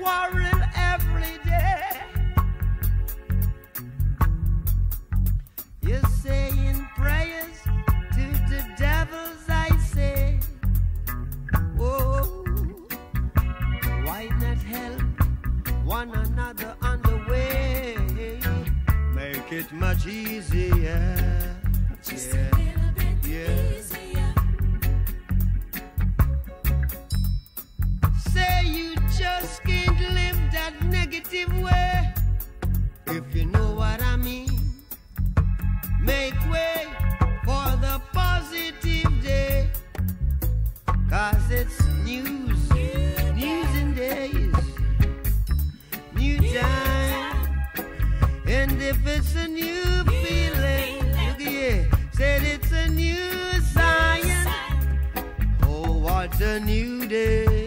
quarrel every day. You're saying prayers to the devils, I say. Whoa, why not help one another on the way? Make it much easier. Just a little bit easier. Say you just can't live that negative way. If you know what I mean, make way for the positive day. 'Cause it's news and days, new time. And if it's a new feeling, look at you, said it's a new science. Oh, what a new day.